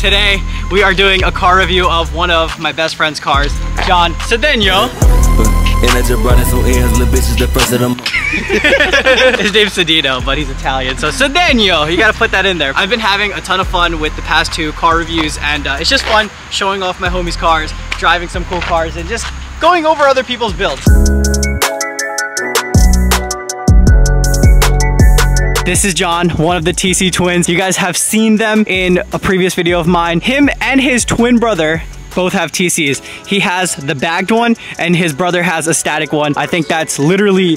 Today we are doing a car review of one of my best friend's cars, Jonn Cedeno. His name's Cedeno, but he's Italian, so Cedeno, you gotta put that in there. I've been having a ton of fun with the past two car reviews, and it's just fun showing off my homies' cars, driving some cool cars, and just going over other people's builds. This is Jonn, one of the TC twins. You guys have seen them in a previous video of mine. Him and his twin brother both have TCs. He has the bagged one and his brother has a static one. I think that's literally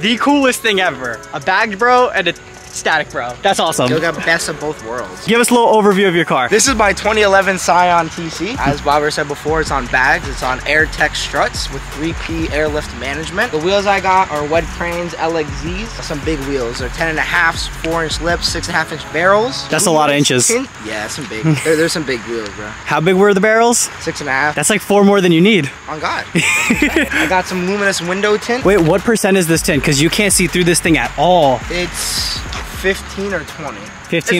the coolest thing ever. A bagged bro and a static bro. That's awesome. You got best of both worlds. Give us a little overview of your car. This is my 2011 Scion TC. As Bobber said before, it's on bags. It's on Air Tech Struts with 3P airlift management. The wheels I got are Wed Cranes LXZs. Some big wheels. They're 10.5s, 4-inch lips, 6.5-inch barrels. That's a lot of inches. Yeah, some big. There's some big wheels, bro. How big were the barrels? 6.5. That's like 4 more than you need. On God. I got some luminous window tint. Wait, what percent is this tint? Because you can't see through this thing at all. It's 15 or 20. 15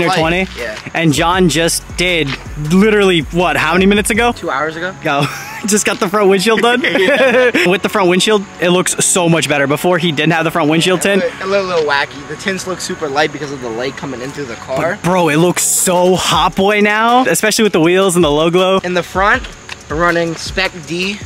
it's or light. 20? Yeah. And Jonn just did literally, what, how many minutes ago? 2 hours ago. Go. Just got the front windshield done? Yeah. With the front windshield, it looks so much better. Before, he didn't have the front windshield tint. A little wacky. The tints look super light because of the light coming in through the car. But bro, it looks so hot boy now, especially with the wheels and the low glow. In the front, we're running Spec D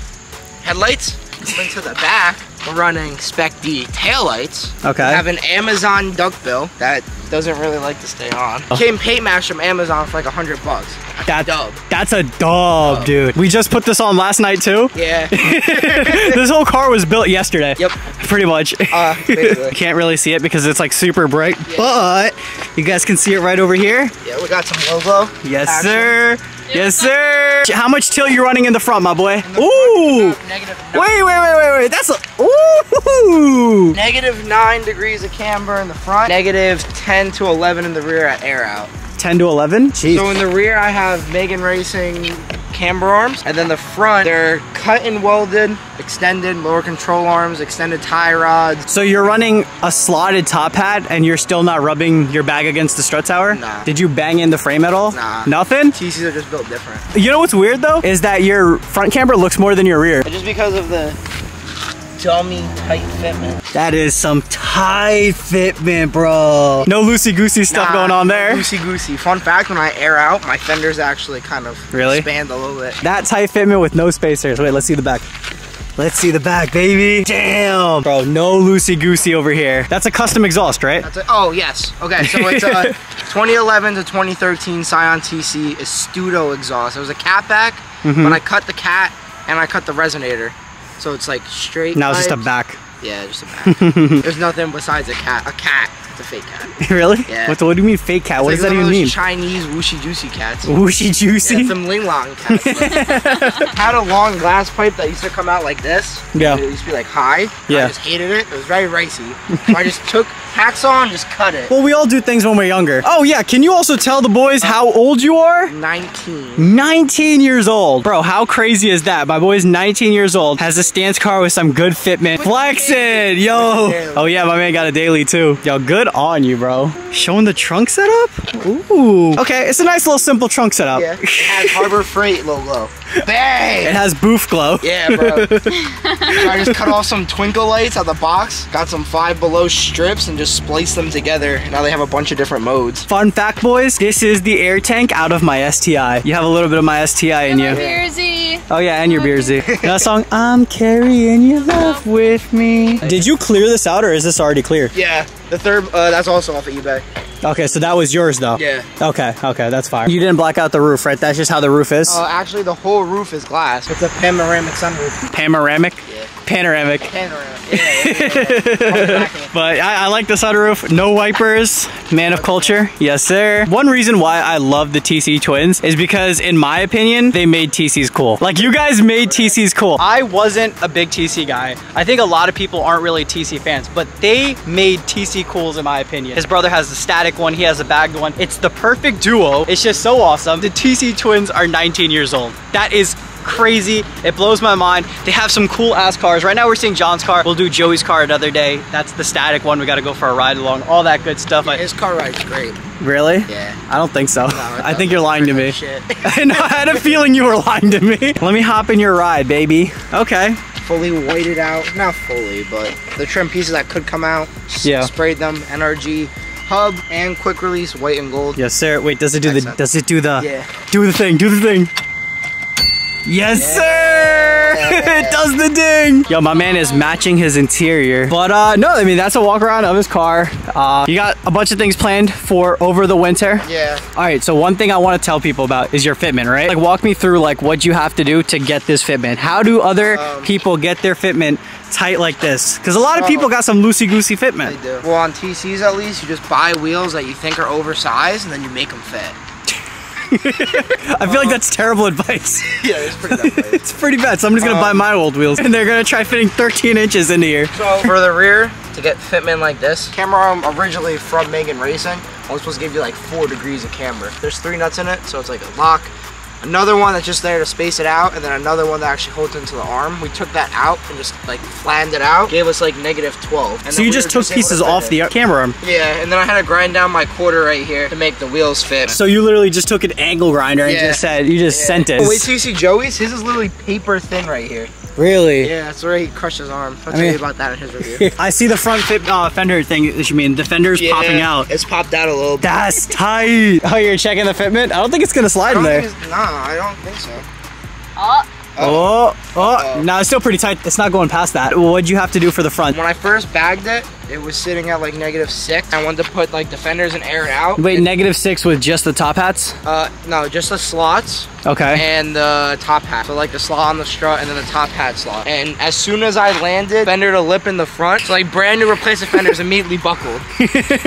headlights. Into the back, we're running Spec D taillights. Okay. We have an Amazon duckbill that doesn't really like to stay on. Oh. Came paint match from Amazon for like $100. That's a dub. That's a dub, dude. We just put this on last night too. Yeah. This whole car was built yesterday. Yep. Pretty much. Basically. You can't really see it because it's like super bright, yeah. But you guys can see it right over here. Yeah, we got some logo. Yes, action. Sir. Yes, sir. How much till you running in the front, my boy? Ooh. Wait. That's a, ooh. -9 degrees of camber in the front. -10 to 11 in the rear at air out. 10 to 11? Jeez. So in the rear, I have Megan Racing camber arms. And then the front, they're cut and welded, extended lower control arms, extended tie rods. So you're running a slotted top hat and you're still not rubbing your bag against the strut tower? Nah. Did you bang in the frame at all? Nah. Nothing? TCs are just built different. You know what's weird though? Is that your front camber looks more than your rear. Just because of the dummy tight fitment. That is some tight fitment, bro. No loosey-goosey stuff going on there. Loosey-goosey. Fun fact, when I air out, my fenders actually kind of expand a little bit. That tight fitment with no spacers. Wait, let's see the back. Let's see the back, baby. Damn. Bro, no loosey-goosey over here. That's a custom exhaust, right? That's a, oh, yes. Okay, so it's a 2011 to 2013 Scion TC Estudo exhaust. It was a catback. When I cut the cat and I cut the resonator. So it's like straight. Now it's just a back. Yeah, just a back. There's nothing besides a cat. A cat. It's a fake cat. Really? Yeah. What do you mean fake cat? It's what does that even mean? Chinese wooshy juicy cats. Wooshy juicy? Yeah, some linglong cats. Had a long glass pipe that used to come out like this. Yeah. It used to be like high. Yeah. I just hated it. It was very ricey. So I just took hacksaw and just cut it. Well, we all do things when we're younger. Oh yeah, can you also tell the boys how old you are? 19. 19 years old. Bro, how crazy is that? My boy's 19 years old, has a stance car with some good fitment. Flexing, yo. Oh yeah, my man got a daily too. Yo, good on you, bro. Showing the trunk setup? Ooh. Okay, it's a nice little simple trunk setup. Yeah, it has Harbor Freight logo. Bang! It has boof glow. Yeah, bro. So I just cut off some twinkle lights out of the box, got some 5 Below strips and just splice them together. Now they have a bunch of different modes. Fun fact, boys, this is the air tank out of my STI. You have a little bit of my STI in you. Beerzy. Oh yeah, and your Beerzy. You know that song? I'm carrying your love with me. Did you clear this out or is this already clear? Yeah, the third, that's also off of eBay. Okay, so that was yours though? Yeah. Okay, that's fine. You didn't black out the roof, right? That's just how the roof is? Actually, the whole roof is glass. It's a panoramic sunroof. Panoramic? Yeah. Panoramic. Panoramic. Yeah. But I like the sunroof. No wipers. Man of culture. Yes, sir. One reason why I love the TC twins is because, in my opinion, they made TCs cool. Like, you guys made TCs cool. I wasn't a big TC guy. I think a lot of people aren't really TC fans, but they made TC cools, in my opinion. His brother has the static one. He has a bagged one. It's the perfect duo. It's just so awesome. The TC twins are 19 years old. That is crazy. It blows my mind. They have some cool ass cars. Right now we're seeing John's car. We'll do Joey's car another day. That's the static one. We got to go for a ride along, all that good stuff. Yeah, his car ride's great. Really? Yeah. I don't think so. No, I think you're lying to me. Shit. I know, I had a feeling you were lying to me. Let me hop in your ride, baby. Okay. Fully whited out. Not fully, but the trim pieces that could come out. Yeah. Sprayed them. NRG. Hub and quick release, white and gold. Yes, sir. Wait, does it do the? Does it do the? Yeah. Do the thing. Do the thing. Yes, sir. It does the ding. Yo, my man is matching his interior. But no, I mean that's a walk around of his car. You got a bunch of things planned for over the winter. Yeah. All right. So one thing I want to tell people about is your fitment, right? Like, walk me through like what you have to do to get this fitment. How do other people get their fitment tight like this? Because a lot of people got some loosey-goosey fitment. They do. Well, on TCs at least, you just buy wheels that you think are oversized and then you make them fit. I feel like that's terrible advice. Yeah, it's pretty bad advice. It's pretty bad. Somebody's going to buy my old wheels and they're going to try fitting 13 inches into here. So for the rear, to get fitment like this, camber arm originally from Megan Racing, I was supposed to give you like 4 degrees of camber. There's 3 nuts in it, so it's like a lock. Another one that's just there to space it out, and then another one that actually holds into the arm. We took that out and just like flattened it out. Gave us like -12. So you just took pieces off the camera arm? Yeah, and then I had to grind down my quarter right here to make the wheels fit. So you literally just took an angle grinder and just said, you just sent it. Oh, wait, so you see Joey's? His is literally paper thin right here. Really? Yeah, that's where he crushed his arm. I'll tell you about that in his review. I see the front fender thing, you mean the fender's popping out. It's popped out a little bit. That's tight. Oh, you're checking the fitment? I don't think it's going to slide in there. Nah, I don't think so. No, it's still pretty tight. It's not going past that. What'd you have to do for the front? When I first bagged it, it was sitting at like -6. I wanted to put like the fenders and air it out. Wait, -6 with just the top hats? No, just the slots. Okay. And the top hat. So like the slot on the strut and then the top hat slot. And as soon as I landed, fender to lip in the front, so like brand new replacement fenders immediately buckled.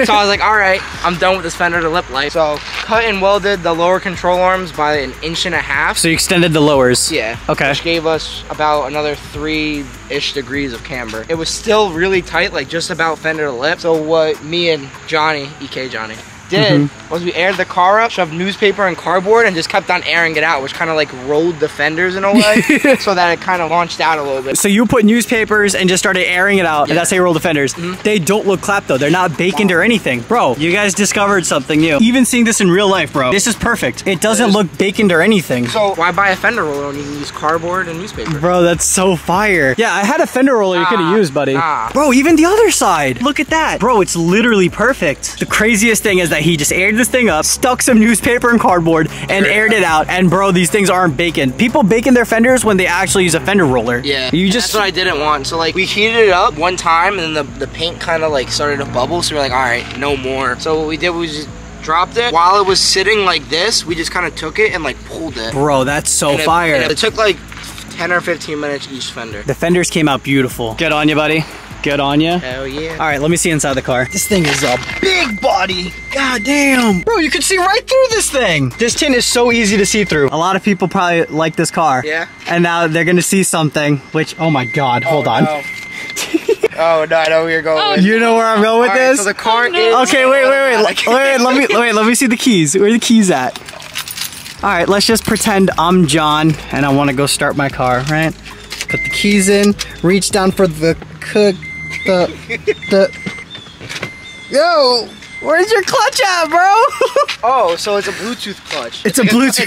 So I was like, all right, I'm done with this fender to lip light. So cut and welded the lower control arms by 1.5 inches. So you extended the lowers? Yeah. Okay. Which gave us about another 3-ish degrees of camber. It was still really tight, like just about fender to lip. So what me and Johnny, EK Johnny, did was we aired the car up, shoved newspaper and cardboard, and just kept on airing it out, which kind of like rolled the fenders in a way so that it kind of launched out a little bit. So you put newspapers and just started airing it out, and that's how you rolled the fenders. They don't look clapped though. They're not baconed or anything. Bro, you guys discovered something new. Even seeing this in real life, bro. This is perfect. It doesn't look baconed or anything. So why buy a fender roller when you can use cardboard and newspaper? Bro, that's so fire. Yeah, I had a fender roller you could have used, buddy. Bro, even the other side. Look at that. Bro, it's literally perfect. The craziest thing is that he just aired this thing up, stuck some newspaper and cardboard, and aired it out. And bro, these things aren't baconed. People bacon their fenders when they actually use a fender roller. Yeah, that's what I didn't want. So like, we heated it up one time, and then the paint kind of like started to bubble. So we're like, all right, no more. So what we did was just dropped it. While it was sitting like this, we just kind of took it and like pulled it. Bro, that's so fire. It took like 10 or 15 minutes each fender. The fenders came out beautiful. Good on you, buddy. Good on you. Hell yeah. All right, let me see inside the car. This thing is a big body. God damn. Bro, you can see right through this thing. This tin is so easy to see through. A lot of people probably like this car. Yeah. And now they're going to see something, which, oh my God, hold on. No. Oh no, I know where you're going with. You know where I'm going with this? So the car is... Okay, wait, let me see the keys. Where are the keys at? All right, let's just pretend I'm John and I want to go start my car, right? Put the keys in, reach down for Yo, where's your clutch at, bro? Oh, so it's a Bluetooth clutch. It's a clutch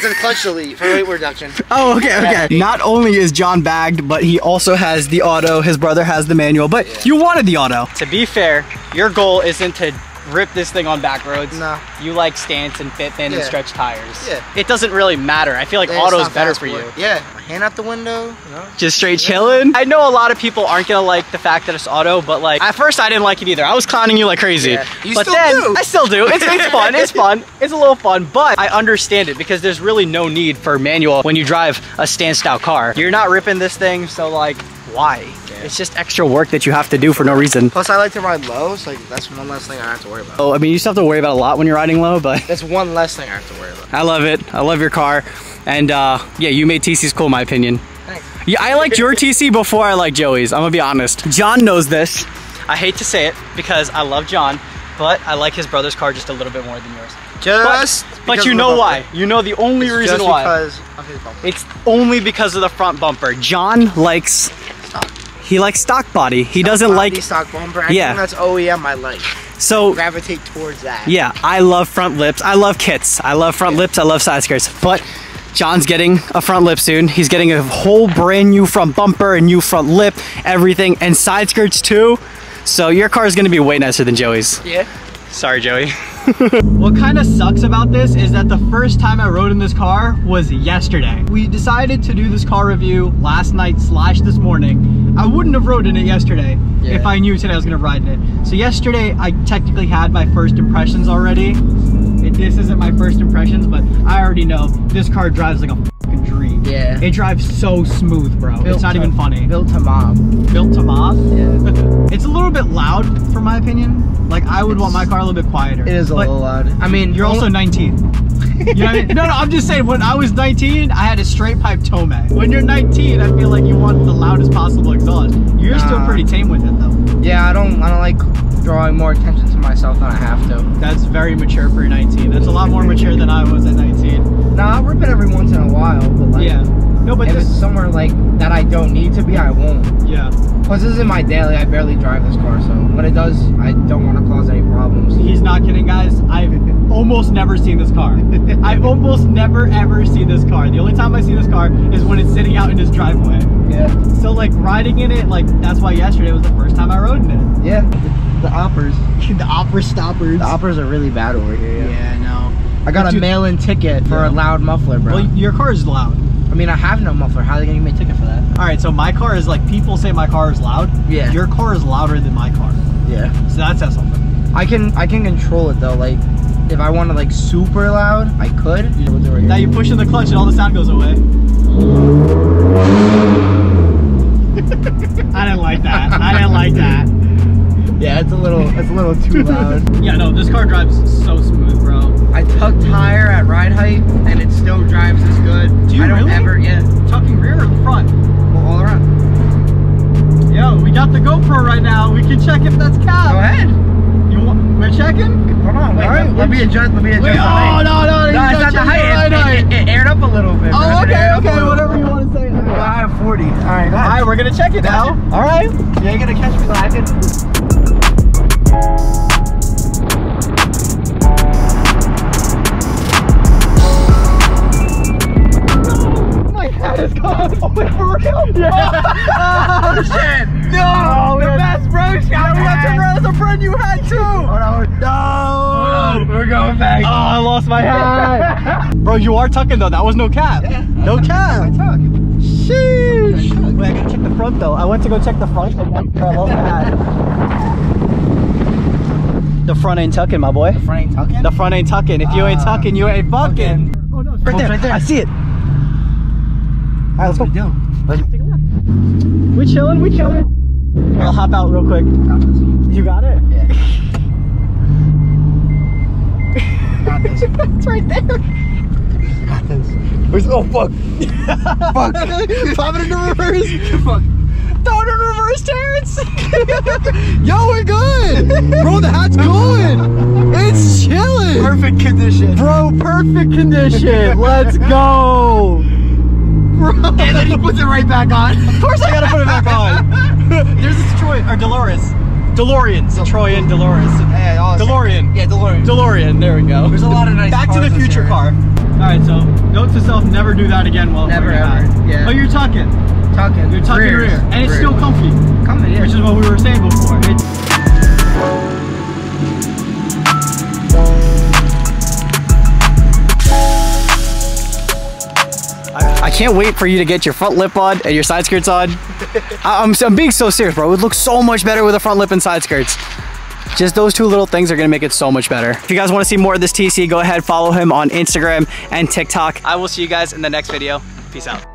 delete for weight reduction. Oh, okay. Not only is John bagged, but he also has the auto. His brother has the manual, but you wanted the auto. To be fair, your goal isn't to rip this thing on back roads. No. You like stance and fit thin and stretch tires. Yeah. It doesn't really matter. I feel like auto's better for you. Yeah. Hand out the window, you know? Just straight chilling. I know a lot of people aren't gonna like the fact that it's auto, but like at first I didn't like it either. I was clowning you like crazy. Yeah. I still do. It's fun. It's fun. It's a little fun, but I understand it because there's really no need for manual when you drive a stance out car. You're not ripping this thing, so like why? It's just extra work that you have to do for no reason. Plus, I like to ride low, so like, that's one less thing I have to worry about. Oh, I mean, you still have to worry about a lot when you're riding low, but... That's one less thing I have to worry about. I love it. I love your car. And yeah, you made TC's cool, in my opinion. Thanks. Yeah, I liked your TC before I liked Joey's. I'm gonna be honest. John knows this. I hate to say it because I love John, but I like his brother's car just a little bit more than yours. Just but you know why. You know the only reason why. Of his bumper. It's only because of the front bumper. John likes stock. He likes stock body. He doesn't like stock bumper. I think that's OEM I like. So I gravitate towards that. Yeah, I love front lips. I love kits. I love front lips. I love side skirts. But John's getting a front lip soon. He's getting a whole brand new front bumper, a new front lip, everything, and side skirts too. So your car is going to be way nicer than Joey's. Yeah. Sorry, Joey. What kind of sucks about this is that the first time I rode in this car was yesterday. We decided to do this car review last night / this morning. I wouldn't have rode in it yesterday if I knew today I was going to ride in it. So yesterday I technically had my first impressions already. This isn't my first impressions, but I already know this car drives like a fucking dream. Yeah. It drives so smooth, bro. It's not even funny. Built to mob. Built to mob? Yeah. It's a little bit loud, for my opinion. Like, I would want my car a little bit quieter. It is a little loud. I mean, you're also 19. You know what I mean? No, I'm just saying, when I was 19, I had a straight pipe Tomei. When you're 19, I feel like you want the loudest possible exhaust. You're still pretty tame with it, though. Yeah, I don't like drawing more attention to myself than I have to. That's very mature for 19. That's a lot more mature than I was at 19. Nah, I'll rip it every once in a while, but like, no, but if it's somewhere like that I don't need to be, I won't. Yeah. Plus, this isn't my daily. I barely drive this car, so when it does, I don't want to cause any problems. He's not kidding, guys. I've almost never seen this car. I've almost never ever seen this car. The only time I see this car is when it's sitting out in his driveway. Yeah. So like riding in it, like that's why yesterday was the first time I rode in it. Yeah. The oppers. The opera stoppers. The oppers are really bad over here. Yeah, no. I got a mail-in ticket for a loud muffler, bro. Well, your car is loud. I mean, I have no muffler. How are they going to give me a ticket for that? All right, so my car is like, people say my car is loud. Yeah. Your car is louder than my car. Yeah. So that's something. I can control it, though. Like, if I want to, like, super loud, I could. Now you push in the clutch and all the sound goes away. I didn't like that. I didn't like that. Yeah, it's a little too loud. Yeah, no, this car drives so smooth, bro. I tucked higher at ride height, and it still drives as good. Do you really? Tucking rear or the front? Well, all around. Yo, we got the GoPro right now. We can check if that's cab. Go ahead. You want? We're checking? Hold on. Wait, all right. Let me adjust. Wait, oh, no. No, it's not the height. It aired up a little bit. Oh, okay. Whatever you want to say. I have 40. All right, go ahead. All right, we're going to check it now. All right. You ain't going to catch me lacking. Oh my god, it's gone! Oh wait, for real? Yeah! Oh shit! No! Oh, the best bro shot! We got turned around as a friend you had too! Hold on. No! We're going back! Oh, I lost my hat! Bro, you are tucking though, that was no cap! Yeah, no cap! I tuck! Sheesh! Wait, I gotta check the front though. I went to go check the front and I lost my hat. The front ain't tucking, my boy. The front ain't tucking? The front ain't tucking. If you ain't tucking, you ain't fucking. Oh, no, right there. I see it. All right, let's go. Let's take a look. We chilling. I'll hop out real quick. You got it? Yeah. Got this. It's right there. Got this. Where's, oh, fuck. Fuck. Pop it into reverse. Fuck. Throw it in reverse, Terrence! Yo, we're good! Bro, the hat's good! It's chilling! Perfect condition. Bro, perfect condition! Let's go! Bro. And then he puts it right back on. Of course I gotta put it back on! There's a Citroen, or Dolores. DeLorean. Citroen, Dolores. Hey, DeLorean. Yeah, DeLorean. DeLorean, there we go. There's a lot of nice Back to the Future car. Alright, so, note to self, never do that again while never ever. Yeah. Oh, you're tucking. Tucking. You're tucking rear. And it's still comfy. Comfy, yeah. Which is what we were saying before. I can't wait for you to get your front lip on and your side skirts on. I'm being so serious, bro. It would look so much better with a front lip and side skirts. Just those two little things are gonna make it so much better. If you guys wanna see more of this TC, go ahead, follow him on Instagram and TikTok. I will see you guys in the next video. Peace out.